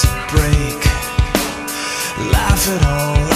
to break. Laugh it all.